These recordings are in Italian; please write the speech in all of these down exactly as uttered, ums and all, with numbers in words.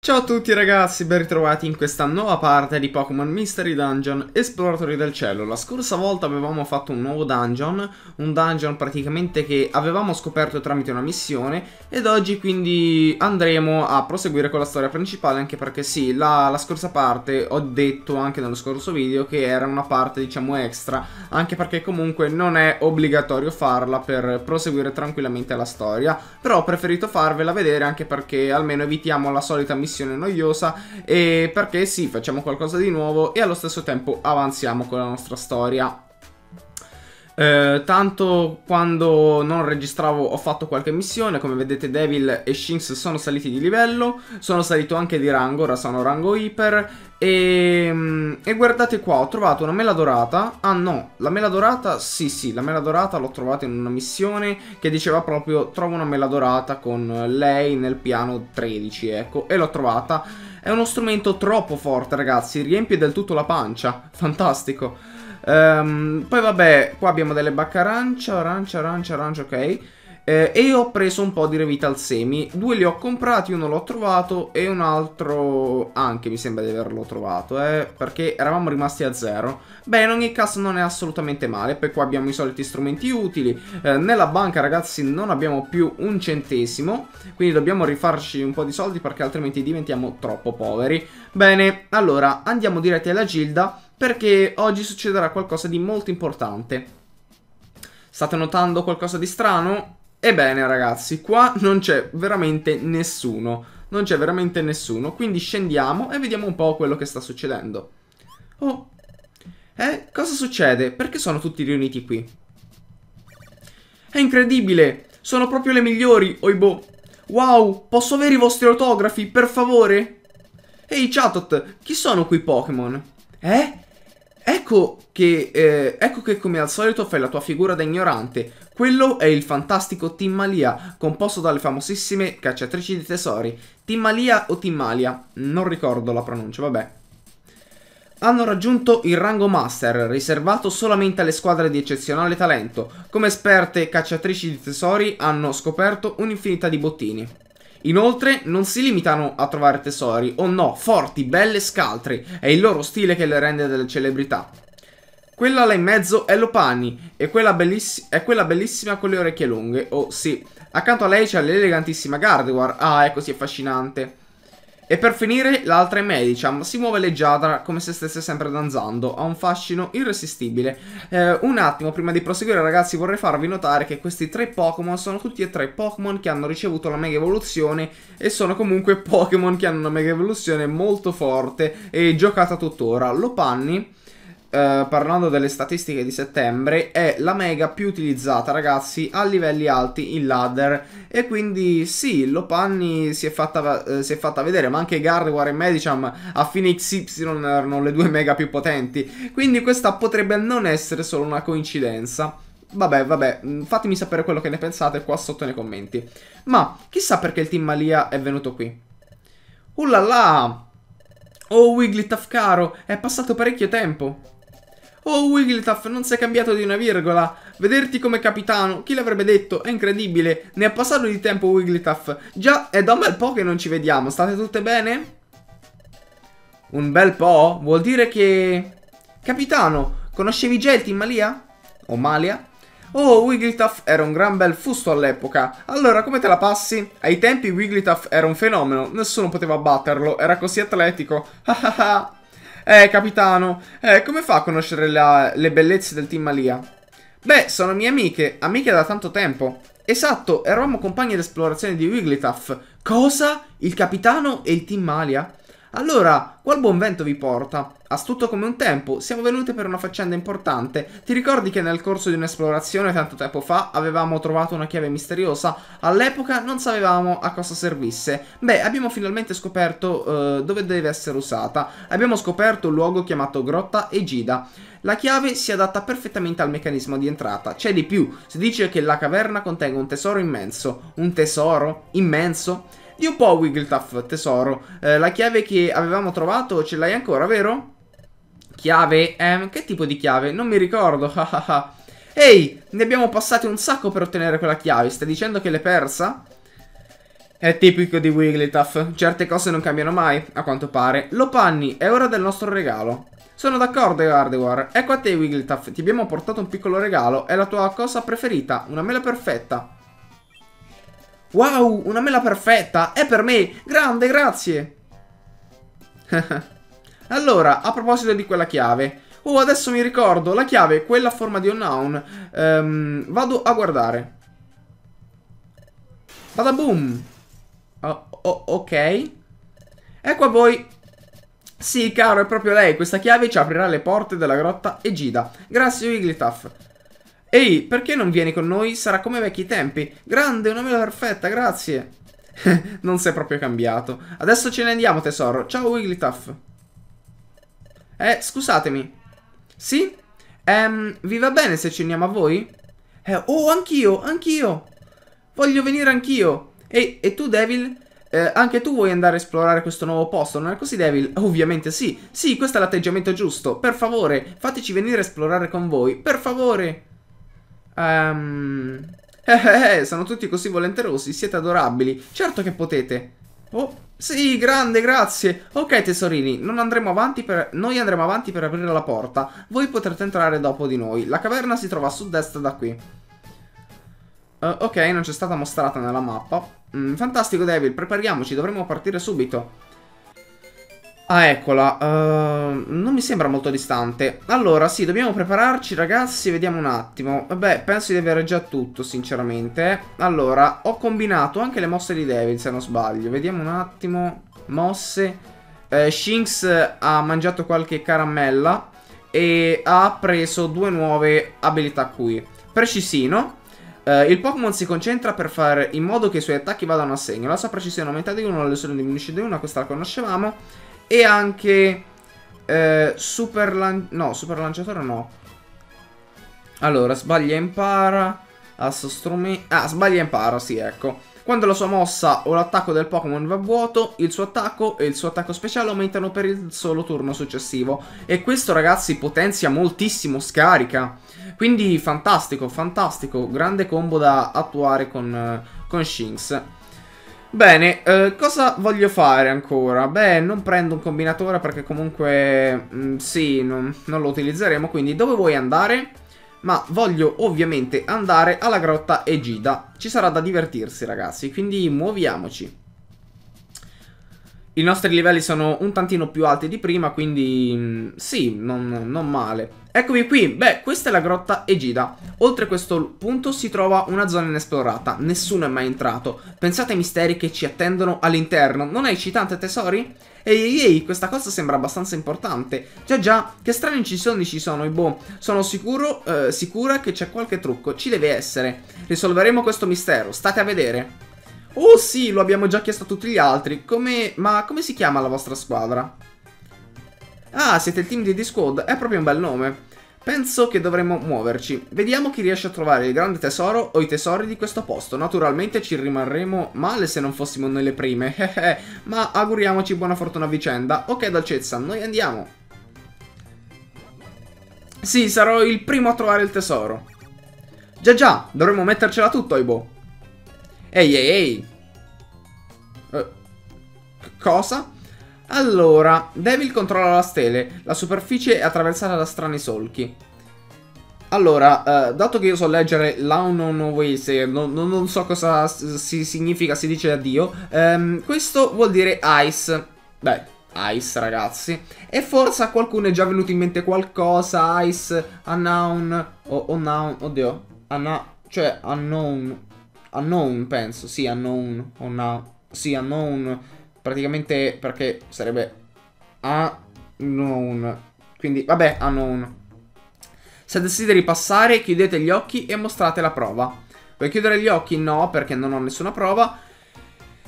Ciao a tutti ragazzi, ben ritrovati in questa nuova parte di Pokémon Mystery Dungeon Esploratori del Cielo. La scorsa volta avevamo fatto un nuovo dungeon, un dungeon praticamente che avevamo scoperto tramite una missione, ed oggi quindi andremo a proseguire con la storia principale, anche perché sì, la, la scorsa parte ho detto anche nello scorso video che era una parte diciamo extra, anche perché comunque non è obbligatorio farla per proseguire tranquillamente la storia, però ho preferito farvela vedere anche perché almeno evitiamo la solita missione noiosa, e perché sì, facciamo qualcosa di nuovo e allo stesso tempo avanziamo con la nostra storia. Eh, tanto quando non registravo ho fatto qualche missione, come vedete Devil e Shinx sono saliti di livello, sono salito anche di rango, ora sono rango iper, e, e guardate qua, ho trovato una mela dorata. Ah no, la mela dorata, sì sì, la mela dorata l'ho trovata in una missione che diceva proprio trovo una mela dorata con lei nel piano tredici, ecco, e l'ho trovata. È uno strumento troppo forte ragazzi, riempie del tutto la pancia, fantastico. Um, poi vabbè, qua abbiamo delle bacche arancia, arancia, arancia, arancia, ok. Eh, e ho preso un po' di Revital Semi. Due li ho comprati, uno l'ho trovato e un altro anche mi sembra di averlo trovato, eh, perché eravamo rimasti a zero. Beh, in ogni caso non è assolutamente male. Poi qua abbiamo i soliti strumenti utili. Eh, nella banca, ragazzi, non abbiamo più un centesimo, quindi dobbiamo rifarci un po' di soldi perché altrimenti diventiamo troppo poveri. Bene, allora andiamo diretti alla Gilda perché oggi succederà qualcosa di molto importante. State notando qualcosa di strano? Ebbene ragazzi, qua non c'è veramente nessuno, non c'è veramente nessuno, quindi scendiamo e vediamo un po' quello che sta succedendo. Oh, eh, cosa succede? Perché sono tutti riuniti qui? È incredibile, sono proprio le migliori, oibò. Wow, posso avere i vostri autografi, per favore? Ehi Chatot, chi sono quei Pokémon? Eh? Ecco che, eh, ecco che come al solito fai la tua figura da ignorante. Quello è il fantastico Team Malia, composto dalle famosissime cacciatrici di tesori. Team Malia o Team Malia? Non ricordo la pronuncia, vabbè. Hanno raggiunto il rango Master, riservato solamente alle squadre di eccezionale talento. Come esperte cacciatrici di tesori hanno scoperto un'infinità di bottini. Inoltre non si limitano a trovare tesori, oh no, forti, belle e scaltri, è il loro stile che le rende delle celebrità. Quella là in mezzo è Lopunny, e quella è quella bellissima con le orecchie lunghe, oh sì. Accanto a lei c'è l'elegantissima Gardevoir, ah è così affascinante. E per finire l'altra è Medicham, si muove leggiadra come se stesse sempre danzando, ha un fascino irresistibile. Eh, un attimo prima di proseguire ragazzi vorrei farvi notare che questi tre Pokémon sono tutti e tre Pokémon che hanno ricevuto la Mega Evoluzione e sono comunque Pokémon che hanno una Mega Evoluzione molto forte e giocata tuttora. Lopunny, Uh, parlando delle statistiche di settembre, è la mega più utilizzata ragazzi a livelli alti in ladder, e quindi sì, Lopunny si è fatta, uh, si è fatta vedere, ma anche Gardevoir e Medicham a fine X Y erano le due mega più potenti, quindi questa potrebbe non essere solo una coincidenza. Vabbè, vabbè, fatemi sapere quello che ne pensate qua sotto nei commenti. Ma chissà perché il Team Malia è venuto qui. Ullala! Oh Wigglytuff caro, è passato parecchio tempo. Oh Wigglytuff, non sei cambiato di una virgola. Vederti come capitano, chi l'avrebbe detto? È incredibile, ne è passato di tempo Wigglytuff. Già, è da un bel po' che non ci vediamo, state tutte bene? Un bel po'? Vuol dire che... Capitano, conoscevi già il Team Malia? O Malia? Oh, Wigglytuff era un gran bel fusto all'epoca. Allora, come te la passi? Ai tempi Wigglytuff era un fenomeno, nessuno poteva batterlo, era così atletico. Eh, capitano, eh, come fa a conoscere la, le bellezze del Team Malia? Beh, sono mie amiche, amiche da tanto tempo. Esatto, eravamo compagni d'esplorazione di Wigglytuff. Cosa? Il capitano e il Team Malia? Allora, qual buon vento vi porta? Astuto come un tempo, siamo venuti per una faccenda importante. Ti ricordi che nel corso di un'esplorazione tanto tempo fa avevamo trovato una chiave misteriosa? All'epoca non sapevamo a cosa servisse. Beh, abbiamo finalmente scoperto uh, dove deve essere usata. Abbiamo scoperto un luogo chiamato Grotta Egida. La chiave si adatta perfettamente al meccanismo di entrata. C'è di più, si dice che la caverna contenga un tesoro immenso. Un tesoro? Immenso? Di un po' Wigglytuff, tesoro. Eh, la chiave che avevamo trovato ce l'hai ancora, vero? Chiave? Eh, che tipo di chiave? Non mi ricordo. Ehi, ne abbiamo passati un sacco per ottenere quella chiave. Stai dicendo che l'hai persa? È tipico di Wigglytuff. Certe cose non cambiano mai, a quanto pare. Lopunny, è ora del nostro regalo. Sono d'accordo, Gardevoir. Ecco a te, Wigglytuff. Ti abbiamo portato un piccolo regalo. È la tua cosa preferita. Una mela perfetta. Wow, una mela perfetta. È per me. Grande, grazie. Allora, a proposito di quella chiave. Oh, adesso mi ricordo, la chiave, quella a forma di Unknown. um, Vado a guardare. Bada boom. oh, oh, Ok. Ecco a voi. Sì, caro, è proprio lei. Questa chiave ci aprirà le porte della grotta Egida. Grazie, Wigglytuff. Ehi, perché non vieni con noi? Sarà come ai vecchi tempi. Grande, una mela perfetta, grazie. Non sei proprio cambiato. Adesso ce ne andiamo, tesoro. Ciao, Wigglytuff. Eh, scusatemi. Sì? Ehm, vi va bene se ci andiamo a voi? Eh, oh, anch'io, anch'io. Voglio venire anch'io. E, e tu, Devil? Eh, anche tu vuoi andare a esplorare questo nuovo posto, non è così, Devil? Ovviamente sì. Sì, questo è l'atteggiamento giusto. Per favore, fateci venire a esplorare con voi. Per favore. Ehm... Eh, eh, eh, sono tutti così volenterosi, siete adorabili. Certo che potete. Oh, sì, grande, grazie. Ok, tesorini, non andremo avanti per... noi andremo avanti per aprire la porta. Voi potrete entrare dopo di noi. La caverna si trova a sud-est da qui. uh, Ok, non c'è stata mostrata nella mappa. mm, Fantastico, Devil, prepariamoci, dovremmo partire subito. Ah, eccola. uh, Non mi sembra molto distante. Allora, sì, dobbiamo prepararci, ragazzi. Vediamo un attimo. Beh, penso di avere già tutto, sinceramente. Allora, ho combinato anche le mosse di Devil, se non sbaglio. Vediamo un attimo. Mosse. eh, Shinx ha mangiato qualche caramella e ha preso due nuove abilità qui. Precisino. Uh, il Pokémon si concentra per fare in modo che i suoi attacchi vadano a segno. La sua precisione aumenta di uno, la lesione diminuisce di uno, questa la conoscevamo. E anche eh, super lan- no, super lanciatore no. Allora, sbaglia e impara. Asso strumento. Ah, sbaglia e impara, sì, ecco. Quando la sua mossa o l'attacco del Pokémon va a vuoto, il suo attacco e il suo attacco speciale aumentano per il solo turno successivo. E questo, ragazzi, potenzia moltissimo scarica. Quindi fantastico, fantastico. Grande combo da attuare con, con Shinx. Bene, eh, cosa voglio fare ancora? Beh, non prendo un combinatore perché comunque mh, sì, non, non lo utilizzeremo. Quindi dove vuoi andare? Ma voglio ovviamente andare alla grotta Egida. Ci sarà da divertirsi, ragazzi, quindi muoviamoci. I nostri livelli sono un tantino più alti di prima, quindi mh, sì, non, non male. Eccomi qui, beh, questa è la grotta Egida. Oltre questo punto si trova una zona inesplorata, nessuno è mai entrato. Pensate ai misteri che ci attendono all'interno, non è eccitante, tesori? Ehi, ehi, questa cosa sembra abbastanza importante. Già già, che strane incisioni ci sono, i boh. Sono sicuro, eh, sicura che c'è qualche trucco, ci deve essere. Risolveremo questo mistero, state a vedere. Oh sì, lo abbiamo già chiesto a tutti gli altri, come... ma come si chiama la vostra squadra? Ah, siete il team di Discord, è proprio un bel nome. Penso che dovremmo muoverci. Vediamo chi riesce a trovare il grande tesoro o i tesori di questo posto. Naturalmente ci rimarremo male se non fossimo noi le prime. Ma auguriamoci buona fortuna a vicenda. Ok, dolcezza, noi andiamo. Sì, sarò il primo a trovare il tesoro. Già già, dovremmo mettercela tutto, Aibo. Ehi ehi ehi. eh, Cosa? Allora, Devil controlla la stele. La superficie è attraversata da strani solchi. Allora, eh, dato che io so leggere l'aunonovese, non, non so cosa si significa, si dice addio. ehm, Questo vuol dire ice. Beh, ice, ragazzi. E forse a qualcuno è già venuto in mente qualcosa. Ice, unknown. O unknown, oddio. Una, cioè, unknown. Unknown, penso, sì, unknown. Una, sì, unknown. Praticamente perché sarebbe unknown. Quindi vabbè, unknown. Se desideri passare, chiudete gli occhi e mostrate la prova. Vuoi chiudere gli occhi? No, perché non ho nessuna prova.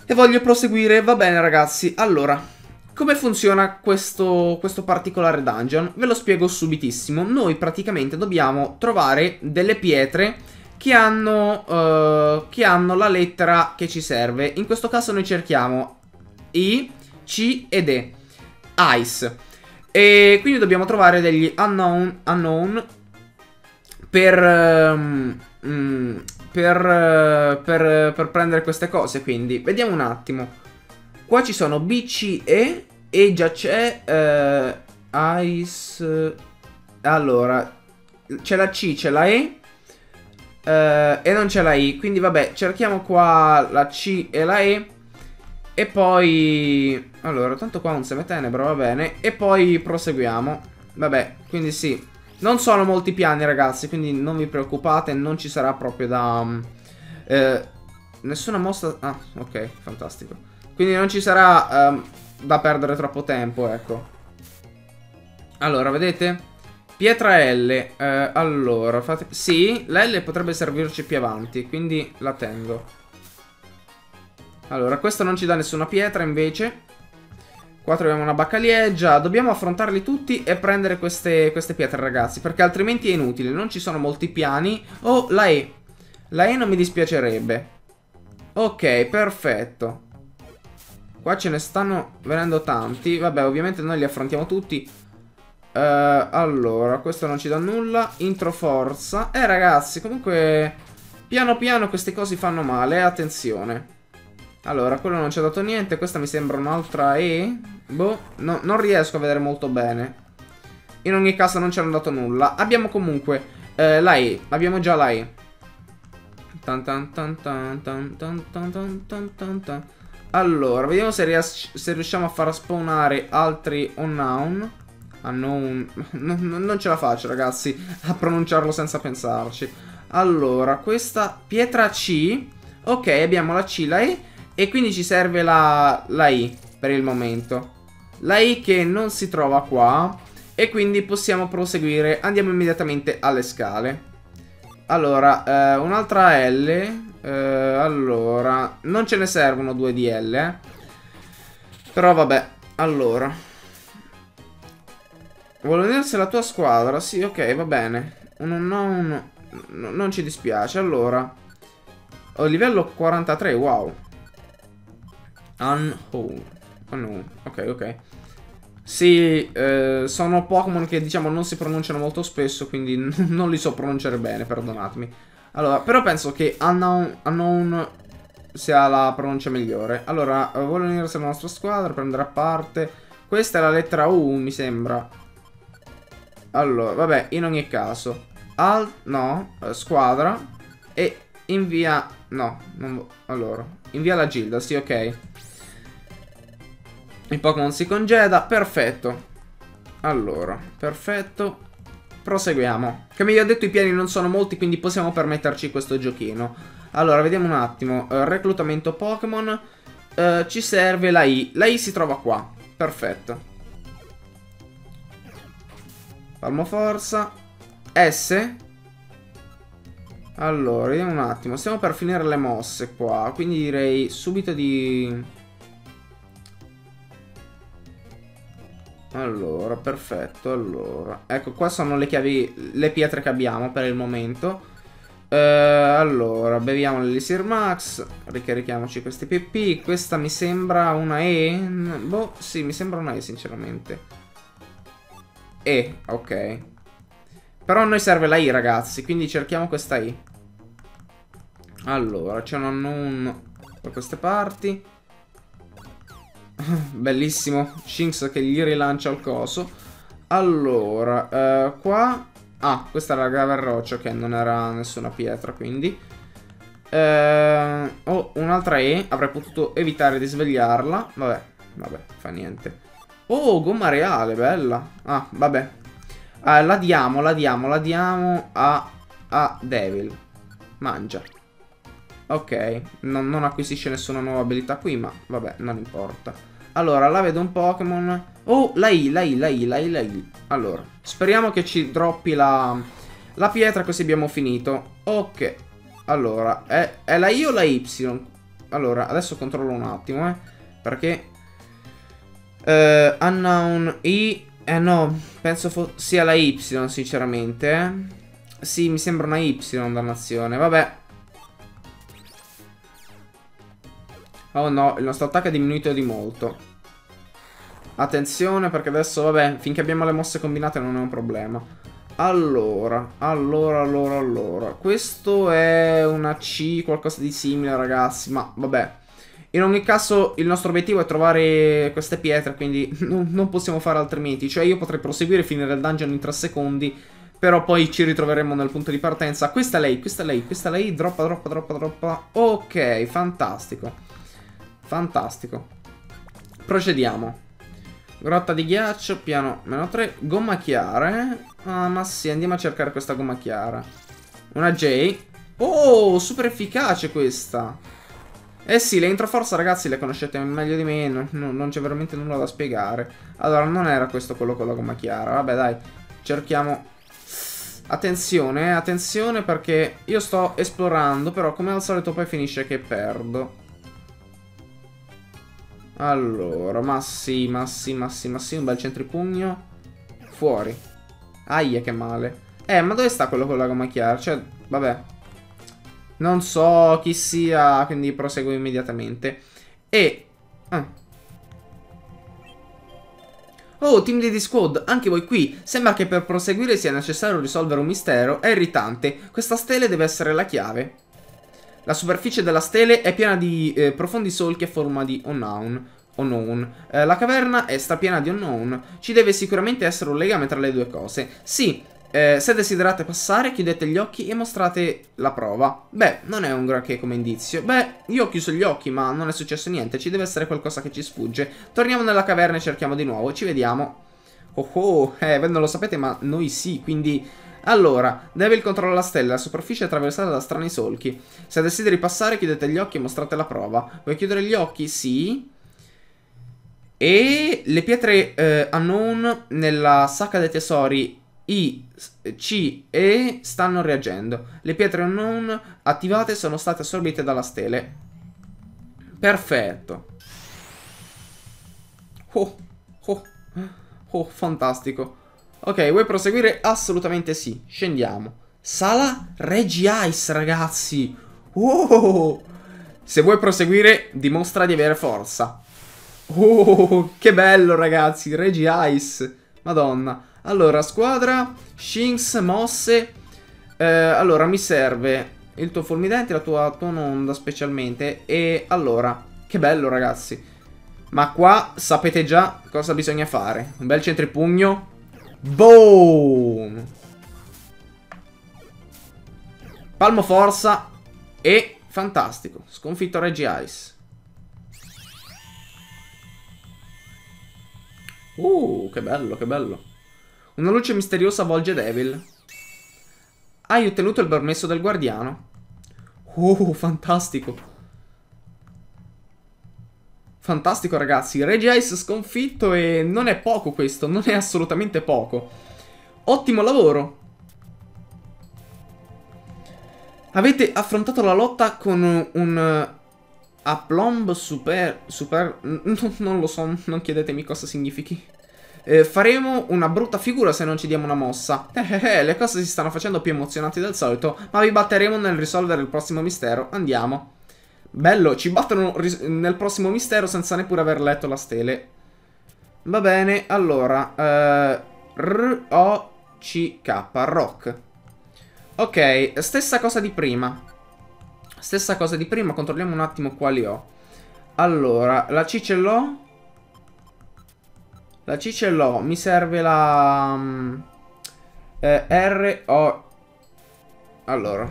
E voglio proseguire. Va bene, ragazzi. Allora, come funziona questo, questo particolare dungeon? Ve lo spiego subitissimo. Noi praticamente dobbiamo trovare delle pietre che hanno, uh, che hanno la lettera che ci serve. In questo caso noi cerchiamo I, C ed E. Ice. E quindi dobbiamo trovare degli unknown, unknown per, um, per, per, per prendere queste cose. Quindi vediamo un attimo. Qua ci sono B C E e già c'è uh, Ice. Allora c'è la C, c'è la E uh, e non c'è la I. Quindi vabbè, cerchiamo qua la C e la E. E poi... Allora, tanto qua non seme tenebra, va bene. E poi proseguiamo. Vabbè, quindi sì. Non sono molti piani, ragazzi, quindi non vi preoccupate. Non ci sarà proprio da... Eh, nessuna mossa... Ah, ok, fantastico. Quindi non ci sarà um, da perdere troppo tempo, ecco. Allora, vedete? Pietra L. Eh, allora, fate... Sì, la L potrebbe servirci più avanti, quindi la tengo. Allora, questo non ci dà nessuna pietra, invece. Qua troviamo una baccaliegia. Dobbiamo affrontarli tutti e prendere queste, queste pietre, ragazzi, perché altrimenti è inutile. Non ci sono molti piani. Oh, la E. La E non mi dispiacerebbe. Ok, perfetto. Qua ce ne stanno venendo tanti. Vabbè, ovviamente noi li affrontiamo tutti. uh, Allora, questo non ci dà nulla. Introforza. Eh, ragazzi, comunque piano piano queste cose fanno male. Attenzione. Allora, quello non ci ha dato niente. Questa mi sembra un'altra E. Boh, no, non riesco a vedere molto bene. In ogni caso non ci hanno dato nulla. Abbiamo comunque eh, la E. Abbiamo già la E. Tan tan tan tan tan tan tan tan tan. Allora, vediamo se, ries se riusciamo a far spawnare altri Unknown. Unknown. Non ce la faccio, ragazzi, a pronunciarlo senza pensarci. Allora, questa pietra C. Ok, abbiamo la C, la E. E quindi ci serve la, la I per il momento. La I che non si trova qua. E quindi possiamo proseguire. Andiamo immediatamente alle scale. Allora, eh, un'altra L. eh, Allora, non ce ne servono due di L, eh. Però vabbè. Allora, vuole unirsi alla tua squadra? Sì, ok, va bene. Uno, no, uno, no, non ci dispiace. Allora, ho livello quarantatré, wow. Unknown. Unknown. Ok, ok. Sì, eh, sono Pokémon che diciamo non si pronunciano molto spesso, quindi non li so pronunciare bene, perdonatemi. Allora, però penso che Unknown, unknown sia la pronuncia migliore. Allora, eh, voglio unirsi alla nostra squadra, prendere a parte. Questa è la lettera U, mi sembra. Allora, vabbè, in ogni caso. Al... no, eh, squadra. E invia... no, non... allora, invia la Gilda, sì, ok. Il Pokémon si congeda, perfetto. Allora, perfetto. Proseguiamo. Come vi ho detto, i piani non sono molti, quindi possiamo permetterci questo giochino. Allora, vediamo un attimo. uh, Reclutamento Pokémon. uh, Ci serve la I. La I si trova qua, perfetto. Palmo Forza. S. Allora, vediamo un attimo. Stiamo per finire le mosse qua, quindi direi subito di... Allora, perfetto, allora. Ecco, qua sono le chiavi, le pietre che abbiamo per il momento. eh, Allora, beviamo l'Elisir Max. Ricarichiamoci questi P P. Questa mi sembra una E. Boh, sì, mi sembra una E, sinceramente. E, ok. Però a noi serve la I, ragazzi, quindi cerchiamo questa I. Allora, c'è un unknown da queste parti. Bellissimo Shinx che gli rilancia il coso. Allora, eh, qua... ah, questa era la grave roccia, che non era nessuna pietra, quindi eh, oh, un'altra E. Avrei potuto evitare di svegliarla. Vabbè, vabbè, fa niente. Oh, gomma reale, bella. Ah, vabbè, eh, la diamo, la diamo, la diamo a, a Devil. Mangia. Ok, non, non acquisisce nessuna nuova abilità qui, ma vabbè, non importa. Allora, la vedo un Pokémon. Oh, la I, la I, la I, la I, la I. Allora, speriamo che ci droppi la, la pietra, così abbiamo finito. Ok, allora, è, è la I o la Y? Allora, adesso controllo un attimo, eh, perché eh, Unknown I, eh no, penso sia la Y, sinceramente, eh. Sì, mi sembra una Y, dannazione, vabbè. Oh no, il nostro attacco è diminuito di molto. Attenzione, perché adesso, vabbè, finché abbiamo le mosse combinate non è un problema. Allora, allora, allora, allora. Questo è una C, qualcosa di simile, ragazzi. Ma vabbè. In ogni caso il nostro obiettivo è trovare queste pietre, quindi non possiamo fare altrimenti. Cioè io potrei proseguire e finire il dungeon in tre secondi, però poi ci ritroveremo nel punto di partenza. Questa è lei, questa è lei, questa è lei. Droppa, droppa, droppa, droppa. Ok, fantastico. Fantastico. Procediamo. Grotta di ghiaccio, piano meno tre. Gomma chiara, eh? Ah, ma sì, andiamo a cercare questa gomma chiara. Una J. Oh, super efficace questa. Eh sì, le introforza, ragazzi, le conoscete meglio di me, no, no, non c'è veramente nulla da spiegare. Allora, non era questo quello con la gomma chiara. Vabbè, dai, cerchiamo. Attenzione, attenzione, perché io sto esplorando, però come al solito poi finisce che perdo. Allora, ma sì, ma sì, ma sì, ma sì, un bel centripugno. Fuori. Aia, che male. Eh, ma dove sta quello con la gomma chiara? Cioè, vabbè. Non so chi sia, quindi proseguo immediatamente. E... Ah. Oh, team di Discord, anche voi qui. Sembra che per proseguire sia necessario risolvere un mistero. È irritante. Questa stele deve essere la chiave. La superficie della stele è piena di eh, profondi solchi a forma di Unknown. Unknown. Eh, la caverna è strapiena di Unknown. Ci deve sicuramente essere un legame tra le due cose. Sì. Eh, se desiderate passare, chiudete gli occhi e mostrate la prova. Beh, non è un granché come indizio. Beh, io ho chiuso gli occhi, ma non è successo niente. Ci deve essere qualcosa che ci sfugge. Torniamo nella caverna e cerchiamo di nuovo. Ci vediamo. Oh oh, eh, voi non lo sapete, ma noi sì, quindi... Allora, Devil controlla la stella, la superficie è attraversata da strani solchi. Se desideri passare, chiudete gli occhi e mostrate la prova. Vuoi chiudere gli occhi? Sì. E le pietre eh, unknown nella sacca dei tesori... I, C e stanno reagendo. Le pietre non attivate sono state assorbite dalla stele. Perfetto. Oh, oh, oh, fantastico. Ok, vuoi proseguire? Assolutamente sì. Scendiamo. Sala Regice, ragazzi. Oh, se vuoi proseguire, dimostra di avere forza. Oh, che bello, ragazzi. Regice. Madonna. Allora, squadra, Shinx, mosse. eh, Allora, mi serve il tuo fulminante, la tua tononda specialmente. E allora, che bello, ragazzi. Ma qua sapete già cosa bisogna fare. Un bel centripugno. Boom. Palmo forza. E fantastico. Sconfitto Regice. Uh, che bello, che bello. Una luce misteriosa avvolge Devil. Hai ottenuto il permesso del guardiano. Oh, fantastico. Fantastico, ragazzi. Regice sconfitto, e non è poco questo. Non è assolutamente poco. Ottimo lavoro. Avete affrontato la lotta con un aplomb super... super... Non lo so, non chiedetemi cosa significhi. Eh, faremo una brutta figura se non ci diamo una mossa. Eh, eh, eh, le cose si stanno facendo più emozionanti del solito, ma vi batteremo nel risolvere il prossimo mistero. Andiamo. Bello, ci battono nel prossimo mistero senza neppure aver letto la stele. Va bene, allora eh, R O C K, Rock. Ok, stessa cosa di prima. Stessa cosa di prima, controlliamo un attimo quali ho. Allora, la C ce l'ho. La C ce l'ho, mi serve la um, eh, R, O. Allora,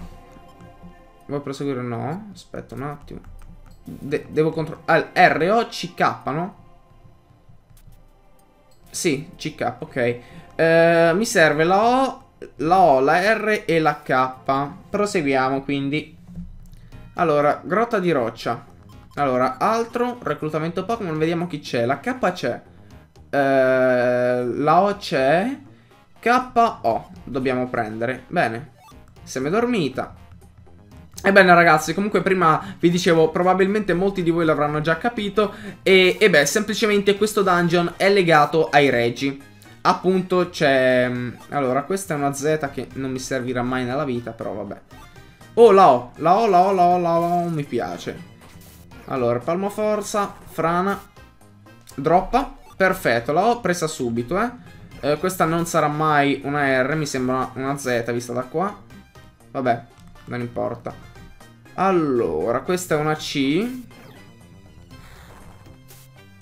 vuoi proseguire? No, aspetta un attimo. De devo controllare. Ah, R, O, C, K, no? Sì, C, K, ok. Eh, mi serve la O, la O, la R e la K. Proseguiamo, quindi. Allora, grotta di roccia. Allora, altro, reclutamento Pokémon, vediamo chi c'è. La K c'è. Uh, la O c'è. K O dobbiamo prendere. Bene. Seme dormita. Ebbene, ragazzi, comunque prima vi dicevo, probabilmente molti di voi l'avranno già capito. E, e beh, semplicemente questo dungeon è legato ai regi. Appunto c'è... Allora, questa è una Z che non mi servirà mai nella vita, però vabbè. Oh, la O, la O, la O, la O, la O, mi piace. Allora, palmo forza, frana, droppa. Perfetto, l'ho presa subito, eh. eh, questa non sarà mai una R, mi sembra una Z vista da qua. Vabbè, non importa. Allora, questa è una C.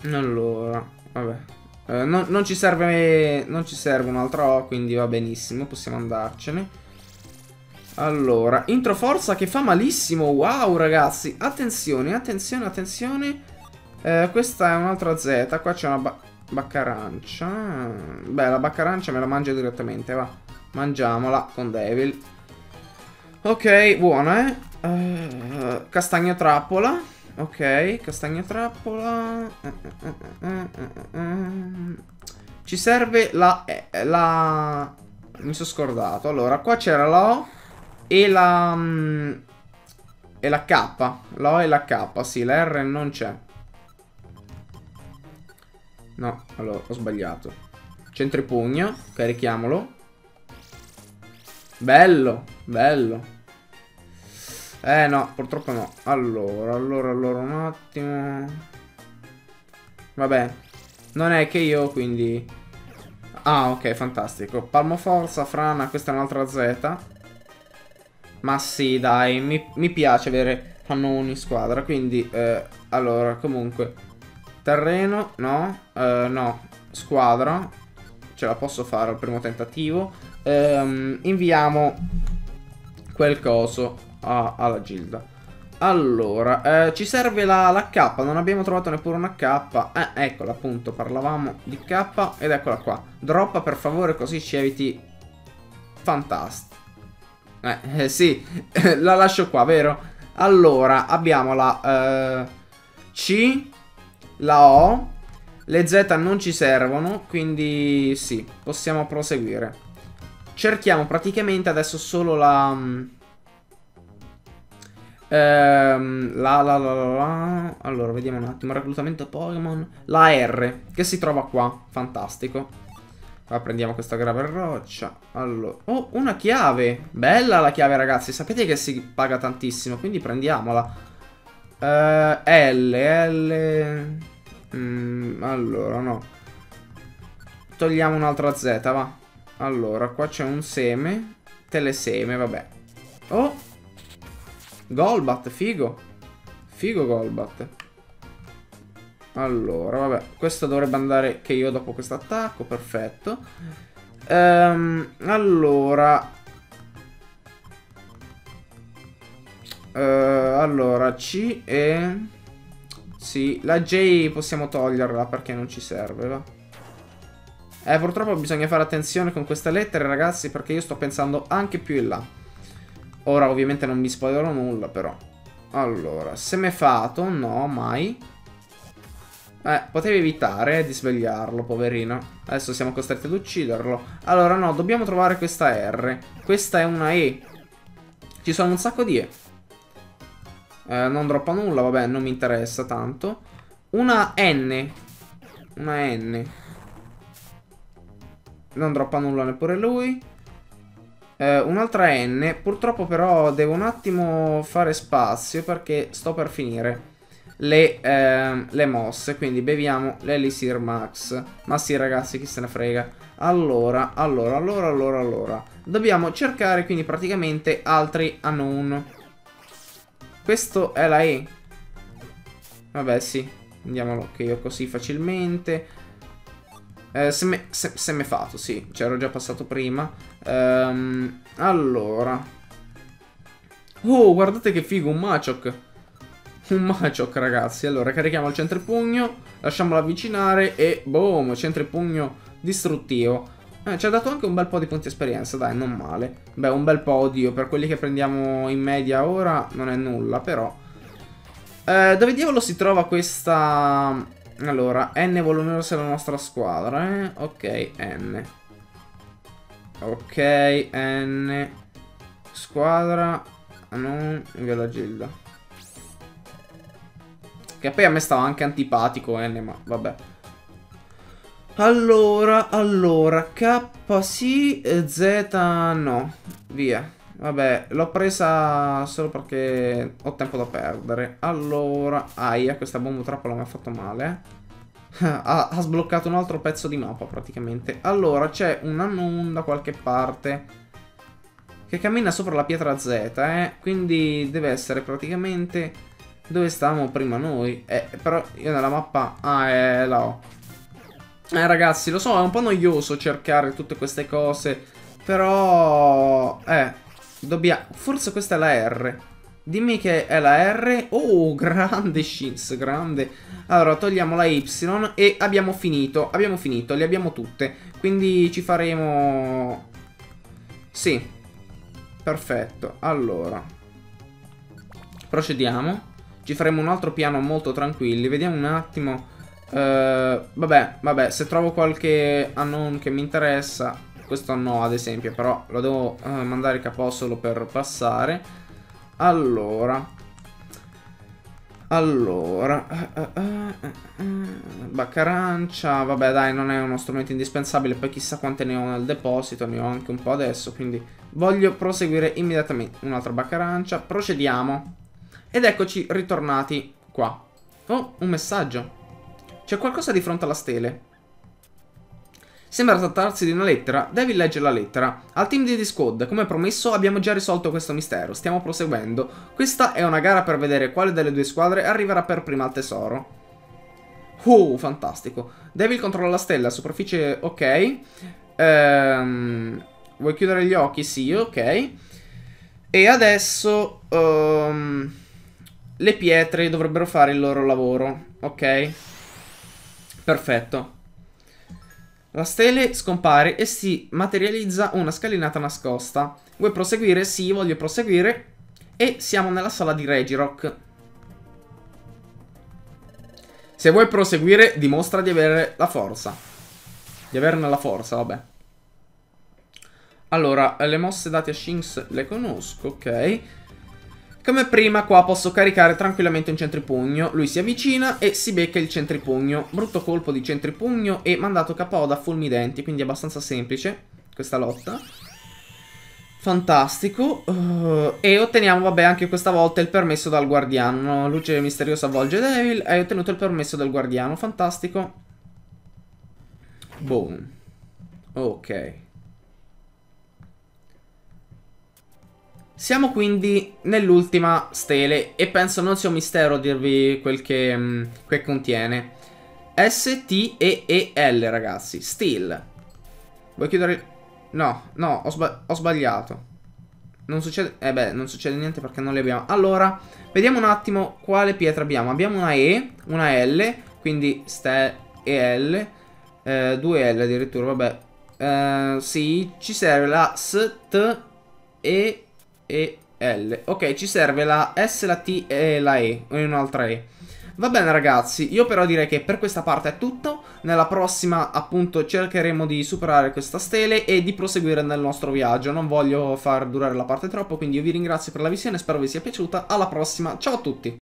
Allora, vabbè, eh, non, non ci serve, non ci serve un'altra O, quindi va benissimo, possiamo andarcene. Allora, intro forza che fa malissimo. Wow, ragazzi, attenzione, attenzione, attenzione. eh, Questa è un'altra Z. Qua c'è una ba baccarancia. Beh, la baccarancia me la mangio direttamente, va. Mangiamola con Devil. Ok, buona, eh uh, castagno trappola. Ok, castagno trappola. uh, uh, uh, uh, uh, uh. Ci serve la, eh, la... Mi sono scordato. Allora, qua c'era la O e la um, e la K. La O e la K, sì, la R non c'è. No, allora, ho sbagliato. Centripugno, carichiamolo. Bello, bello. Eh no, purtroppo no. Allora, allora, allora, un attimo. Vabbè, non è che io, quindi... Ah, ok, fantastico. Palmo forza, frana, questa è un'altra Z. Ma sì, dai, mi, mi piace avere Unknown in squadra, quindi, eh, allora, comunque, terreno, no, eh, no, squadra, ce la posso fare al primo tentativo, eh, inviamo quel coso a, alla gilda. Allora, eh, ci serve la, la K, non abbiamo trovato neppure una K, eh, eccola appunto, parlavamo di K ed eccola qua, droppa per favore così ci eviti, fantastico. Eh, eh, sì, la lascio qua, vero? Allora, abbiamo la eh, C, la O, le Z non ci servono, quindi sì, possiamo proseguire. Cerchiamo praticamente adesso solo la... Ehm, la, la, la, la, la... Allora, vediamo un attimo, reclutamento Pokémon, la R, che si trova qua, fantastico. Qua prendiamo questa grave roccia. Allora, oh, una chiave. Bella la chiave, ragazzi. Sapete che si paga tantissimo, quindi prendiamola. uh, L, L. mm, Allora, no, togliamo un'altra Z, va. Allora, qua c'è un seme. Teleseme, vabbè. Oh, Golbat, figo. Figo Golbat. Allora, vabbè, questo dovrebbe andare che io dopo questo attacco, perfetto. Ehm, allora... Eh, allora, C e... Sì, la J possiamo toglierla perché non ci serve, va. Eh, purtroppo bisogna fare attenzione con queste lettere, ragazzi, perché io sto pensando anche più in là. Ora, ovviamente, non mi spoilerò nulla, però. Allora, semefato, no, mai... Eh, potevi evitare di svegliarlo, poverino. Adesso siamo costretti ad ucciderlo. Allora, no, dobbiamo trovare questa R. Questa è una E. Ci sono un sacco di E. Eh, non droppa nulla, vabbè, non mi interessa tanto. Una N. Una N. Non droppa nulla neppure lui. Eh, un'altra N. Purtroppo però devo un attimo fare spazio perché sto per finire Le, ehm, le mosse. Quindi beviamo l'Elisir Max. Ma sì, ragazzi, chi se ne frega. Allora, allora, allora, allora, allora dobbiamo cercare quindi praticamente altri unknown. Questo è la E. Vabbè, sì, andiamolo che io così facilmente. eh, Seme se semefato, sì, c'ero già passato prima. ehm, Allora, oh, guardate che figo, un Machoke. Un Machoke, ragazzi. Allora, carichiamo il centripugno, lasciamolo avvicinare e boom, centripugno distruttivo. Eh, ci ha dato anche un bel po' di punti esperienza, dai, non male. Beh, un bel po', oddio, per quelli che prendiamo in media ora non è nulla, però. Eh, dove diavolo si trova questa... Allora, N voluminosa è la nostra squadra, eh? Ok, N. Ok, N. Squadra... Non... Via la gilda. Che poi a me stava anche antipatico N, eh, ma vabbè. Allora, allora, K sì, Z no. Via. Vabbè, l'ho presa solo perché ho tempo da perdere. Allora, aia, questa bomba trappola mi ha fatto male. ha, ha sbloccato un altro pezzo di mappa praticamente. Allora c'è un unknown da qualche parte che cammina sopra la pietra Z, eh? Quindi deve essere praticamente dove stavamo prima noi. Eh, però io nella mappa... Ah, è la O. Eh, ragazzi, lo so, è un po' noioso cercare tutte queste cose. Però... Eh, dobbiamo... Forse questa è la R. Dimmi che è la R. Oh, grande Shins, grande. Allora, togliamo la Y e abbiamo finito. Abbiamo finito, le abbiamo tutte. Quindi ci faremo... Sì. Perfetto, allora procediamo. Ci faremo un altro piano molto tranquilli. Vediamo un attimo. uh, Vabbè, vabbè, se trovo qualche unknown che mi interessa. Questo no, ad esempio, però lo devo uh, mandare capo solo per passare. Allora Allora uh, uh, uh, uh, Baccarancia. Vabbè, dai, non è uno strumento indispensabile. Poi chissà quante ne ho nel deposito. Ne ho anche un po' adesso, quindi voglio proseguire immediatamente. Un'altra baccarancia. Procediamo. Ed eccoci ritornati qua. Oh, un messaggio. C'è qualcosa di fronte alla stele. Sembra trattarsi di una lettera. Devi leggere la lettera. Al team di Discord, come promesso, abbiamo già risolto questo mistero. Stiamo proseguendo. Questa è una gara per vedere quale delle due squadre arriverà per prima al tesoro. Oh, fantastico. Devi controllare la stella. Superficie ok. Ehm... Vuoi chiudere gli occhi? Sì, ok. E adesso um, le pietre dovrebbero fare il loro lavoro. Ok. Perfetto. La stele scompare e si materializza una scalinata nascosta. Vuoi proseguire? Sì, voglio proseguire. E siamo nella sala di Regirock. Se vuoi proseguire, dimostra di avere la forza. Di averne la forza, vabbè. Allora, le mosse date a Shinx le conosco, ok. Come prima qua posso caricare tranquillamente un centripugno. Lui si avvicina e si becca il centripugno. Brutto colpo di centripugno e mandato K O da fulmidenti, quindi è abbastanza semplice questa lotta. Fantastico. uh, E otteniamo, vabbè, anche questa volta il permesso dal guardiano. Luce misteriosa avvolge Devil. Hai ottenuto il permesso del guardiano, fantastico. Boom. Ok. Siamo quindi nell'ultima stele e penso non sia un mistero dirvi quel che, mh, che contiene. S T E E L, ragazzi. Steel. Vuoi chiudere? No, no, ho, sba ho sbagliato. Non succede... Eh beh, non succede niente perché non le abbiamo. Allora, vediamo un attimo quale pietra abbiamo. Abbiamo una E, una L, quindi ste E L, eh, due L addirittura, vabbè. Eh, sì, ci serve la S T E L. E L. Ok, ci serve la S, la T e la E. E un'altra E. Va bene, ragazzi. Io però direi che per questa parte è tutto. Nella prossima, appunto, cercheremo di superare questa stele e di proseguire nel nostro viaggio. Non voglio far durare la parte troppo, quindi io vi ringrazio per la visione. Spero vi sia piaciuta. Alla prossima. Ciao a tutti.